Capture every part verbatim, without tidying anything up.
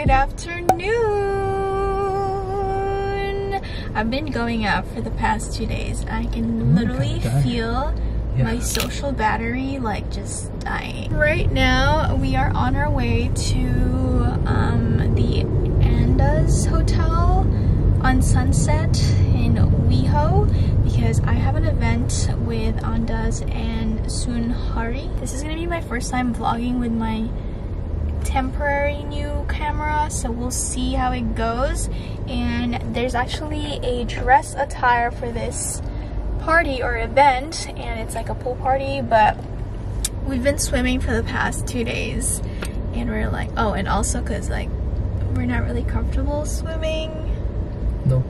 Good afternoon. I've been going out for the past two days. I can literally feel yeah. my social battery like just dying. Right now, we are on our way to um, the Andaz Hotel on Sunset in WeHo because I have an event with Andaz and Sunhari. This is gonna be my first time vlogging with my temporary new camera, so we'll see how it goes. And there's actually a dress attire for this party or event, and it's like a pool party, but we've been swimming for the past two days, and we're like, oh, and also because like we're not really comfortable swimming nope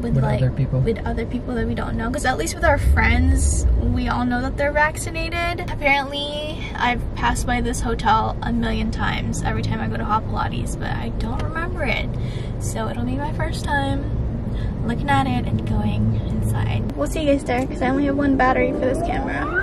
with, with like other people with other people that we don't know, because at least with our friends we all know that they're vaccinated. Apparently I've passed by this hotel a million times every time I go to Hot Pilates, but I don't remember it, so it'll be my first time looking at it and going inside. We'll see you guys there because I only have one battery for this camera.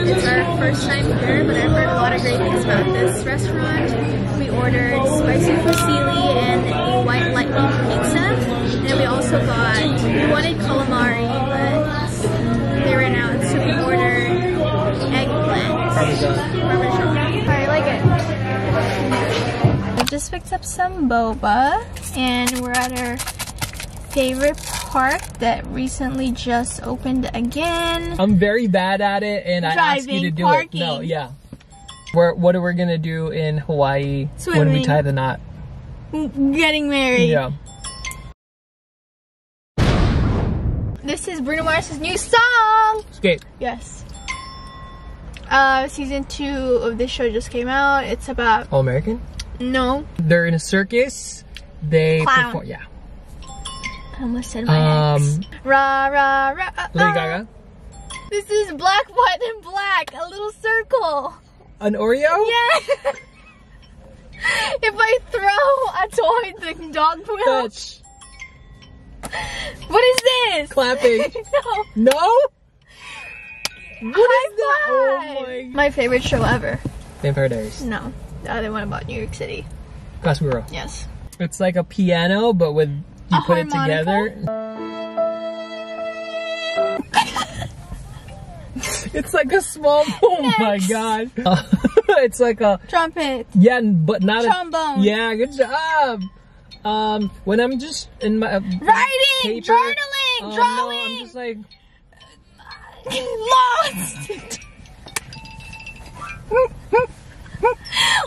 It's our first time here, but I've heard a lot of great things about this restaurant. We ordered spicy fusilli and a white lightning pizza, and we also got, we wanted calamari, but they ran out, so we ordered eggplant parmesan. I like it. I just picked up some boba, and we're at our favorite park that recently just opened again. I'm very bad at it, and Driving, I asked you to do parking. it. No, yeah. We're, what are we gonna do in Hawaii Swimming. when we tie the knot? Getting married. Yeah. This is Bruno Mars' new song. Escape. Yes. Uh, season two of this show just came out. It's about All American. No. They're in a circus. They Clown. perform. Yeah. I almost said my um, ex. Ra, ra, ra, uh, Lady Gaga. This is black, white, and black. A little circle. An Oreo? Yeah. If I throw a toy, the dog will. Touch. What is this? Clapping. No. No? What High is that? Five. Oh my. My favorite show ever. Vampire Diaries. No. The other one about New York City. Casimiro. Yes. It's like a piano, but with... You a put harmonica? It together. It's like a small. Oh Next. my god! Uh, it's like a trumpet. Yeah, but not trombone. a trombone. Yeah, good job. Um, when I'm just in my uh, writing, paper, journaling, um, drawing. No, I'm just like lost.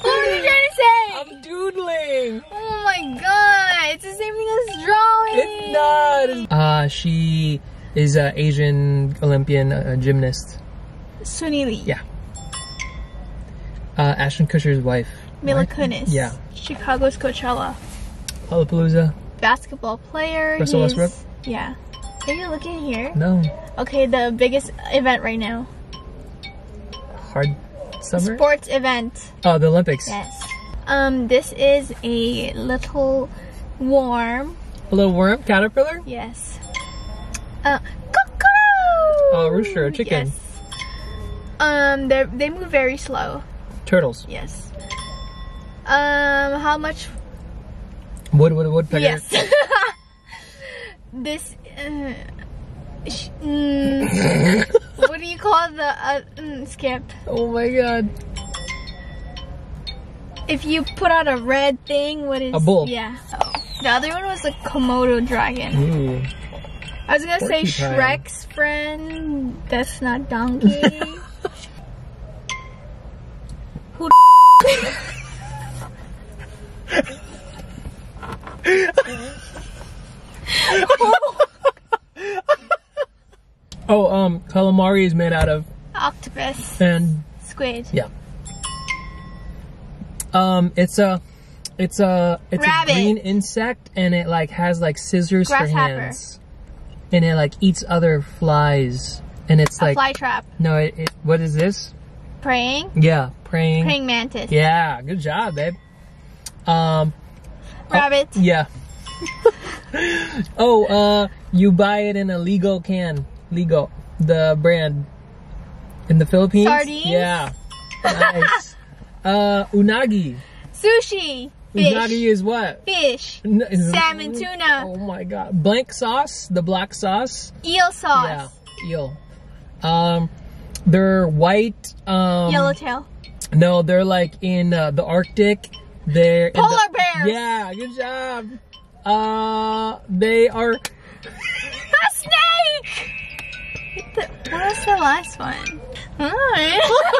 What were you trying to say? I'm doodling. Oh my god, it's the same thing as drawing. It's not. Uh, she is an Asian Olympian uh, gymnast. Suni Lee. Yeah. Uh, Ashton Kutcher's wife. Mila Kunis. Yeah. Chicago's Coachella. Lollapalooza. Basketball player. Russell Westbrook. Yeah. Are you looking here? No. Okay, the biggest event right now. Hard. Summer? Sports event. Oh, the Olympics. Yes. Um, this is a little worm. A little worm? Caterpillar? Yes. Uh, cuckoo! Oh, rooster, a chicken. Yes. Um, they they move very slow. Turtles. Yes. Um, how much? What, what, what? Figure? Yes. This, uh, sh mm, what do you call the, uh, mm, skip? Oh my god. If you put out a red thing, what is? A bull. Yeah. Oh. The other one was a Komodo dragon. Ooh. I was gonna Porcupine. say Shrek's friend. That's not donkey. Who the Oh, um, calamari is made out of octopus and squid. Yeah. Um, it's a, it's a, it's Rabbit. a green insect, and it like has like scissors for hands, and it like eats other flies, and it's a like fly trap. No, it, it. What is this? Praying. Yeah, praying. Praying mantis. Yeah, good job, babe. Um, rabbit. Oh, yeah. oh, uh, you buy it in a Ligo can. Ligo, the brand in the Philippines. Sardines? Yeah. Nice. uh, unagi. Sushi. Fish. Unagi is what? Fish. N Salmon, tuna. Oh my god. Blank sauce, the black sauce. Eel sauce. Yeah, eel. Um, they're white. Um, Yellowtail. No, they're like in uh, the Arctic. They're polar in the, bears. Yeah, good job. Uh, they are. A snake. The, what was the last one? Oh.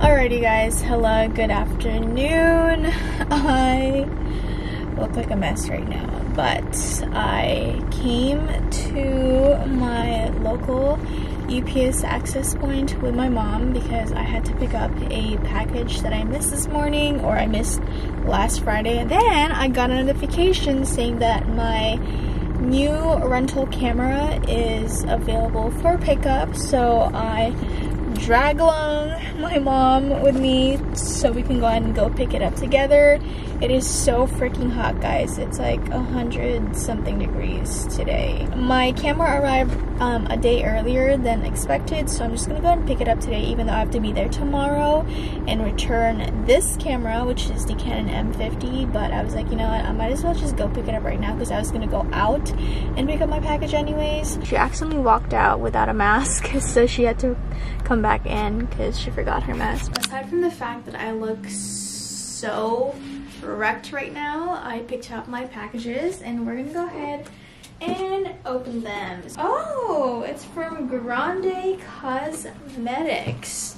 Alrighty guys, hello, good afternoon. I look like a mess right now, but I came to my local U P S access point with my mom because I had to pick up a package that I missed this morning, or I missed last Friday, and then I got a notification saying that my new rental camera is available for pickup, so I drag along my mom with me so we can go ahead and go pick it up together. It is so freaking hot, guys. It's like a hundred something degrees today. My camera arrived um, a day earlier than expected, so I'm just gonna go ahead and pick it up today, even though I have to be there tomorrow and return this camera, which is the Canon M fifty, but I was like, you know what, I might as well just go pick it up right now because I was gonna go out and pick up my package anyways. She accidentally walked out without a mask, so she had to come back in because she forgot her mask. Aside from the fact that I look so wrecked right now, I picked up my packages and we're gonna go ahead and open them. Oh, it's from Grande Cosmetics.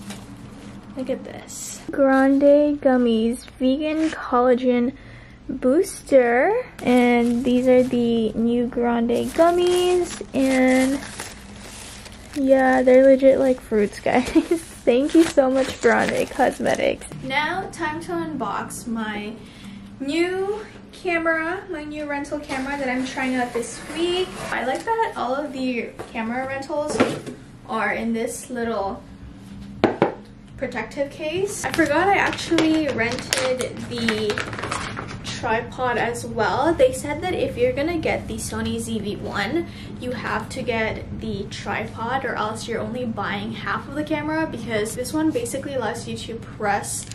Look at this. Grande Gummies Vegan Collagen Booster, and these are the new Grande Gummies, and yeah, they're legit like fruits, guys. Thank you so much, Grande Cosmetics. Now, time to unbox my new camera, my new rental camera that I'm trying out this week. I like that all of the camera rentals are in this little protective case. I forgot I actually rented the tripod as well. They said that if you're gonna get the Sony Z V one, you have to get the tripod, or else you're only buying half of the camera, because this one basically allows you to press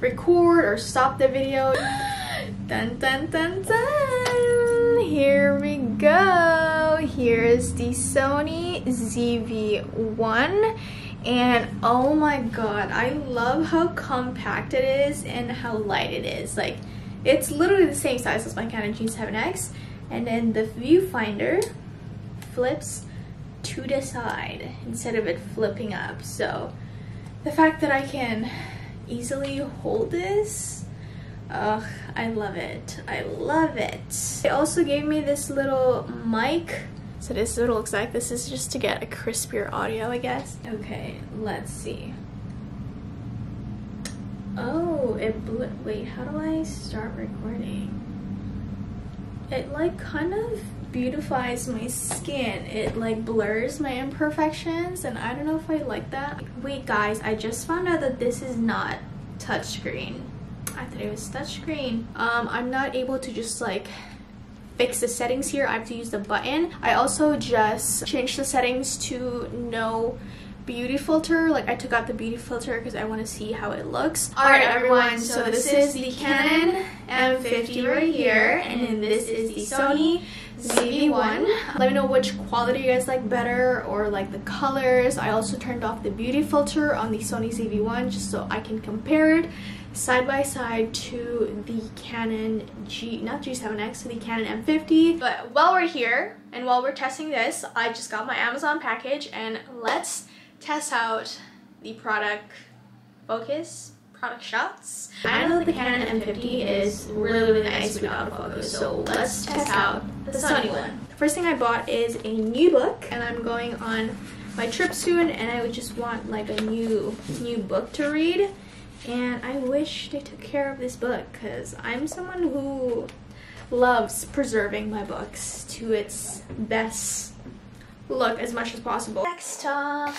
record or stop the video. Dun dun dun dun! Here we go! Here is the Sony Z V one. And oh my god, I love how compact it is and how light it is. Like, it's literally the same size as my Canon G seven X. And then the viewfinder flips to the side instead of it flipping up. So the fact that I can easily hold this, ugh, I love it. I love it. They also gave me this little mic. So this is what it looks like. This is just to get a crispier audio, I guess. Okay, let's see. Oh, it blew, wait, how do I start recording? It like kind of beautifies my skin. It like blurs my imperfections, and I don't know if I like that. Wait guys, I just found out that this is not touchscreen. I thought it was touchscreen. Um, I'm not able to just like fix the settings here, I have to use the button. I also just changed the settings to no beauty filter. Like, I took out the beauty filter because I want to see how it looks. Alright everyone, so this is the Canon M fifty right here, and then this is the Sony Z V one. Let me know which quality you guys like better, or like the colors. I also turned off the beauty filter on the Sony Z V one just so I can compare it side by side to the Canon G, not G seven X, to the Canon M fifty. But while we're here and while we're testing this, I just got my Amazon package, and let's test out the product focus, product shots. I know that the Canon M fifty is really, really nice without autofocus, so let's test out the Sony one. The first thing I bought is a new book, and I'm going on my trip soon, and I would just want like a new, new book to read. And I wish they took care of this book because I'm someone who loves preserving my books to its best look as much as possible. Next up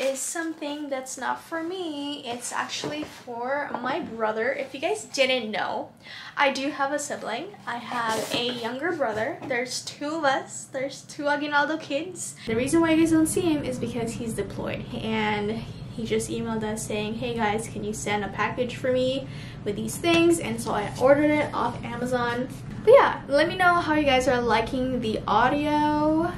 is something that's not for me. It's actually for my brother. If you guys didn't know, I do have a sibling. I have a younger brother. There's two of us. There's two Aguinaldo kids. The reason why you guys don't see him is because he's deployed, and he just emailed us saying, hey guys, can you send a package for me with these things? And so I ordered it off Amazon. But yeah, let me know how you guys are liking the audio,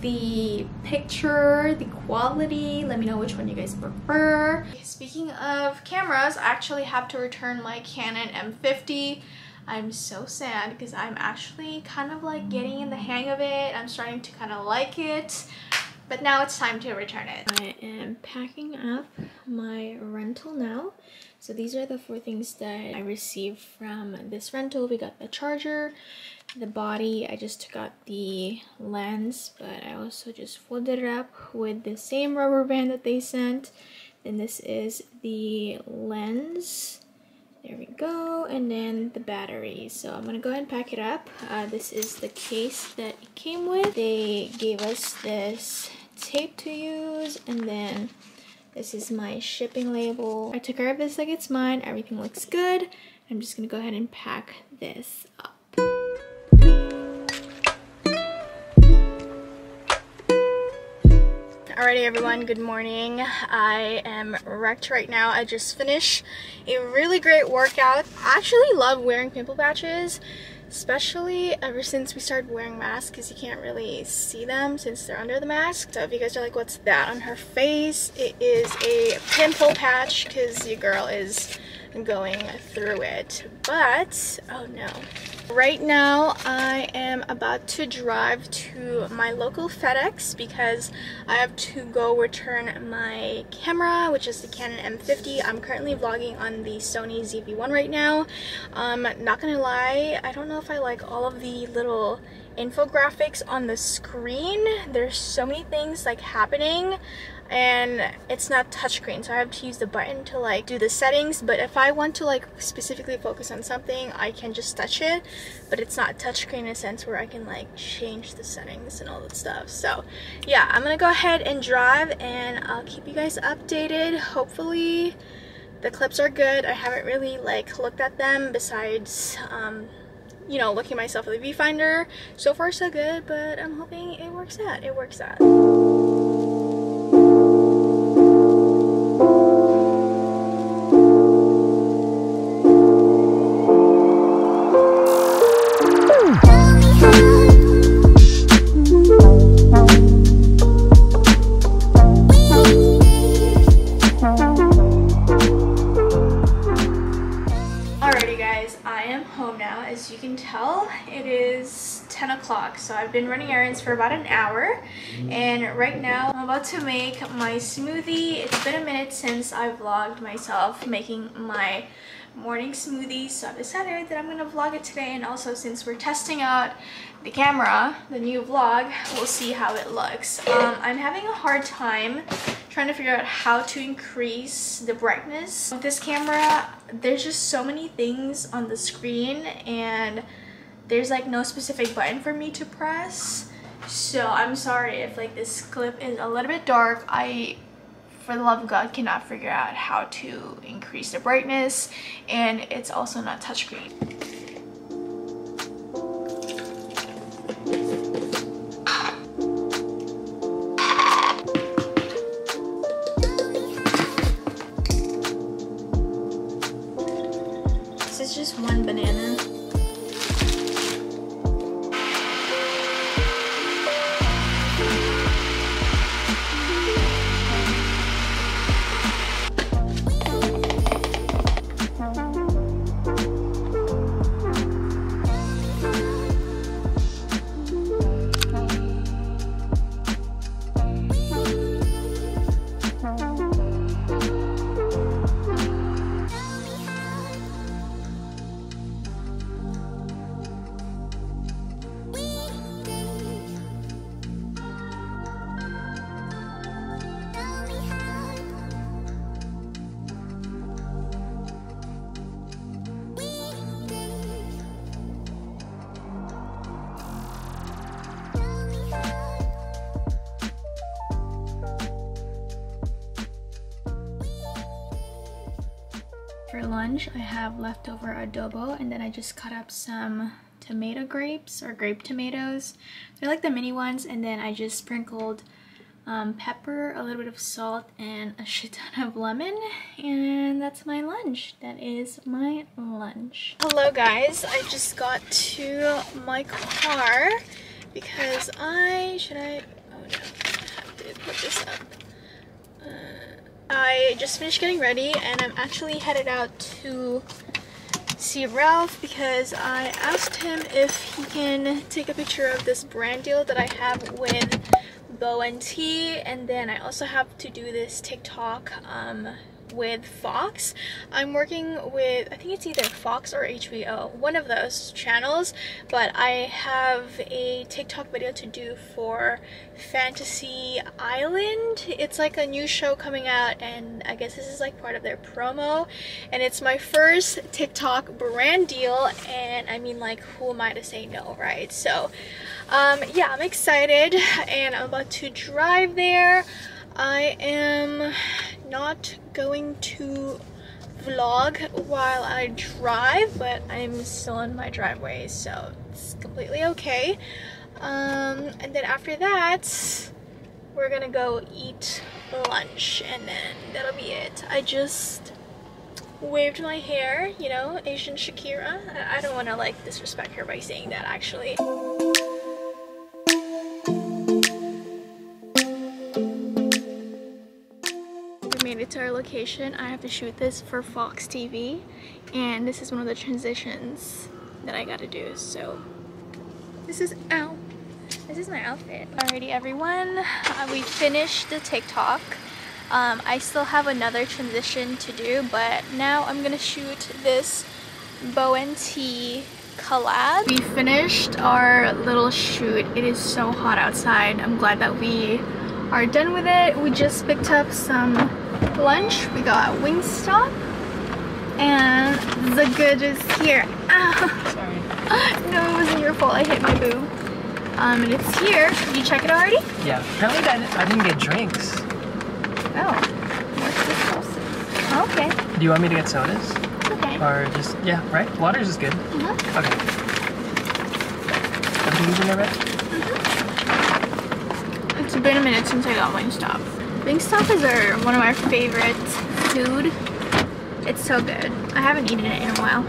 the picture, the quality. Let me know which one you guys prefer. Speaking of cameras, I actually have to return my Canon M fifty. I'm so sad because I'm actually kind of like getting in the hang of it. I'm starting to kind of like it. But now it's time to return it. I am packing up my rental now. So these are the four things that I received from this rental. We got the charger, the body, I just took out the lens, but I also just folded it up with the same rubber band that they sent. Then this is the lens. There we go, and then the battery. So I'm gonna go ahead and pack it up. Uh, this is the case that it came with. They gave us this tape to use, and then this is my shipping label. I took care of this like it's mine. Everything looks good. I'm just gonna go ahead and pack this up. Alrighty everyone, good morning. I am wrecked right now. I just finished a really great workout. I actually love wearing pimple patches, especially ever since we started wearing masks, because you can't really see them since they're under the mask. So if you guys are like, what's that on her face? It is a pimple patch because your girl is going through it. But oh no. Right now I am about to drive to my local FedEx because I have to go return my camera, which is the Canon M fifty. I'm currently vlogging on the Sony Z V one right now. Um not gonna lie, I don't know if I like all of the little infographics on the screen. There's so many things like happening, and it's not touchscreen, so I have to use the button to like do the settings. But if I want to like specifically focus on something, I can just touch it, but it's not touchscreen in a sense where I can like change the settings and all that stuff. So yeah, I'm gonna go ahead and drive, and I'll keep you guys updated. Hopefully the clips are good. I haven't really like looked at them besides um you know, looking myself at the viewfinder. So far so good, but I'm hoping it works out. It works out. So I've been running errands for about an hour, and right now I'm about to make my smoothie. It's been a minute since I vlogged myself making my morning smoothie, so I've decided that I'm gonna vlog it today. And also, since we're testing out the camera, the new vlog, we'll see how it looks. um, I'm having a hard time trying to figure out how to increase the brightness with this camera. There's just so many things on the screen, and there's like no specific button for me to press. So I'm sorry if like this clip is a little bit dark. I, for the love of God, cannot figure out how to increase the brightness, and it's also not touchscreen. Hannah. For lunch, I have leftover adobo, and then I just cut up some tomato grapes or grape tomatoes. They're like the mini ones, and then I just sprinkled um, pepper, a little bit of salt, and a shit ton of lemon, and that's my lunch. That is my lunch. Hello guys, I just got to my car because I, should I, oh no, I have to put this up. Uh, I just finished getting ready and I'm actually headed out to see Ralph because I asked him if he can take a picture of this brand deal that I have with Bo+Tee, and then I also have to do this TikTok um, with Fox. I'm working with, I think it's either Fox or H B O, one of those channels, but I have a TikTok video to do for Fantasy Island. It's like a new show coming out, and I guess this is like part of their promo, and it's my first TikTok brand deal, and I mean, like, who am I to say no, right? So um, yeah, I'm excited and I'm about to drive there. I am not going to vlog while I drive, but I'm still in my driveway, so it's completely okay. Um, and then after that, we're gonna go eat lunch, and then that'll be it. I just waved my hair, you know, Asian Shakira. I don't wanna like disrespect her by saying that, actually. To our location. I have to shoot this for Fox T V, and this is one of the transitions that I gotta do. So this is ow, this is my outfit. Alrighty everyone, uh, we finished the TikTok. Um, I still have another transition to do, but now I'm gonna shoot this Bo+Tee collab. We finished our little shoot. It is so hot outside. I'm glad that we are done with it. We just picked up some lunch. We got Wingstop, and the good is here. Ow. Sorry. No, it wasn't your fault. I hit my boob. Um, and it's here. Did you check it already? Yeah. Apparently, I, I didn't get drinks. Oh. What's this also? Okay. Do you want me to get sodas? Okay. Or just yeah, right? Water's is good. Mm-hmm. Okay. Everything's in there, right? Mm-hmm. It's been a minute since I got Wingstop. Wingstop is our, one of our favorite food. It's so good. I haven't eaten it in a while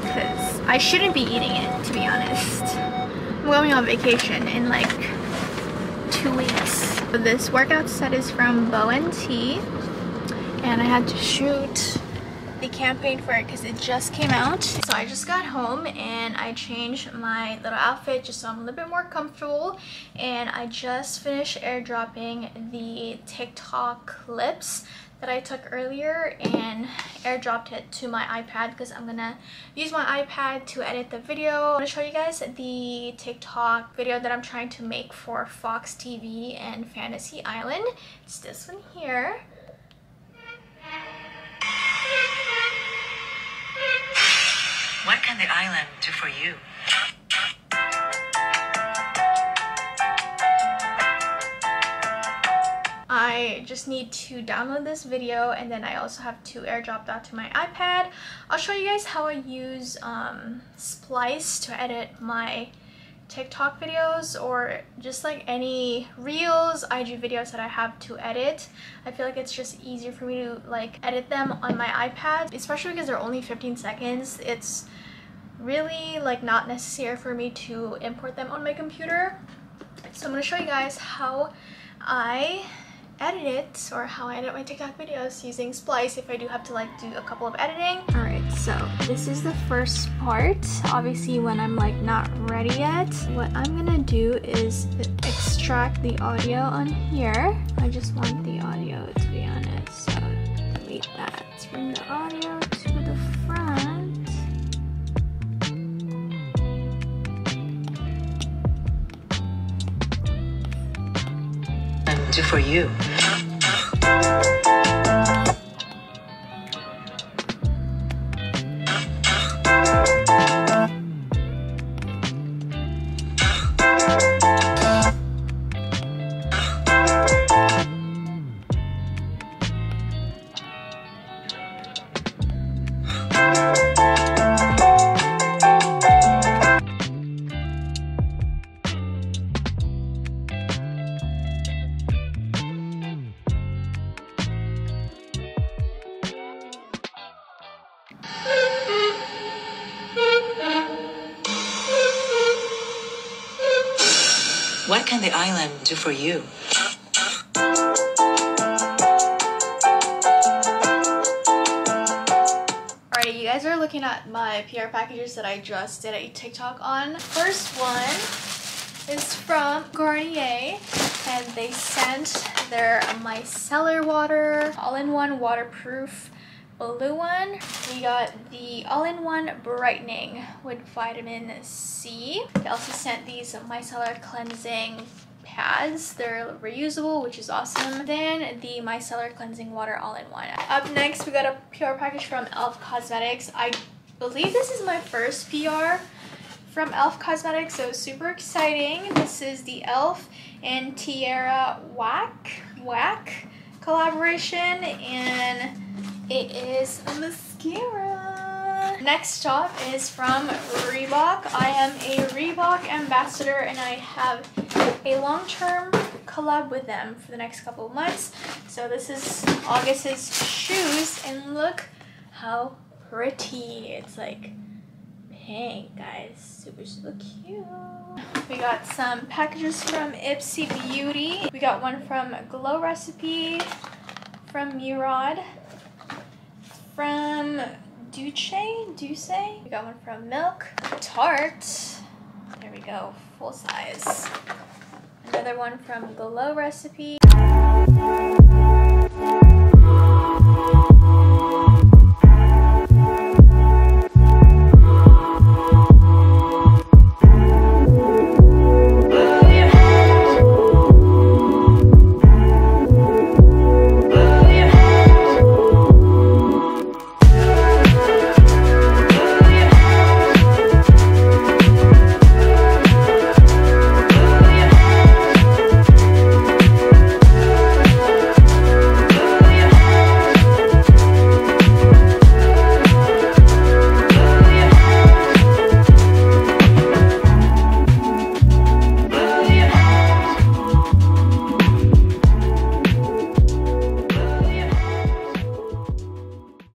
because I shouldn't be eating it, to be honest. I'm going on vacation in like two weeks. This workout set is from Bo+Tee, and I had to shoot the campaign for it because it just came out. So I just got home and I changed my little outfit just so I'm a little bit more comfortable, and I just finished airdropping the TikTok clips that I took earlier and airdropped it to my iPad because I'm gonna use my iPad to edit the video. I'm gonna show you guys the TikTok video that I'm trying to make for Fox T V and Fantasy Island. It's this one here. What can the island do for you? I just need to download this video, and then I also have to airdrop that to my iPad. I'll show you guys how I use um, Splice to edit my TikTok videos, or just like any reels, I G videos that I have to edit. I feel like it's just easier for me to like edit them on my iPad, especially because they're only fifteen seconds. It's really like not necessary for me to import them on my computer. So I'm going to show you guys how I edit it, or how I edit my TikTok videos using Splice if I do have to like do a couple of editing. Alright, so this is the first part, obviously when I'm like not ready yet. What I'm gonna do is extract the audio on here. I just want the audio to be on it, so delete that. Let's bring the audio to the front. For you. What can the island do for you? Alright, you guys are looking at my P R packages that I just did a TikTok on. First one is from Garnier, and they sent their micellar water, all-in-one waterproof blue one. We got the all-in-one brightening with vitamin C. They also sent these micellar cleansing pads. They're reusable, which is awesome. Then the micellar cleansing water all-in-one. Up next, we got a P R package from Elf Cosmetics. I believe this is my first P R from Elf Cosmetics, so super exciting. This is the Elf and Tierra Whack Whack collaboration, and it is a mascara. Next up is from Reebok. I am a Reebok ambassador, and I have a long-term collab with them for the next couple of months. So this is August's shoes, and look how pretty. It's like pink, guys. Super, super cute. We got some packages from Ipsy Beauty. We got one from Glow Recipe, from Murad, from Duce, Duce. We got one from Milk, Tarte. There we go, full size. Another one from Glow Recipe.